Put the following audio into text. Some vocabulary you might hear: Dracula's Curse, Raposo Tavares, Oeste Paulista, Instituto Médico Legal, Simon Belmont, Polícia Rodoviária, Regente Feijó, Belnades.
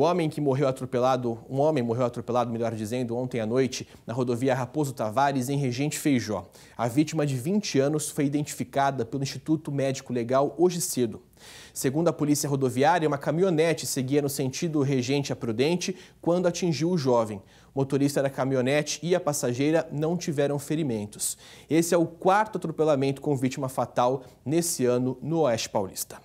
Um homem morreu atropelado, ontem à noite, na rodovia Raposo Tavares, em Regente Feijó. A vítima de 20 anos foi identificada pelo Instituto Médico Legal hoje cedo. Segundo a Polícia Rodoviária, uma caminhonete seguia no sentido Regente a Prudente quando atingiu o jovem. O motorista da caminhonete e a passageira não tiveram ferimentos. Esse é o quarto atropelamento com vítima fatal nesse ano no Oeste Paulista.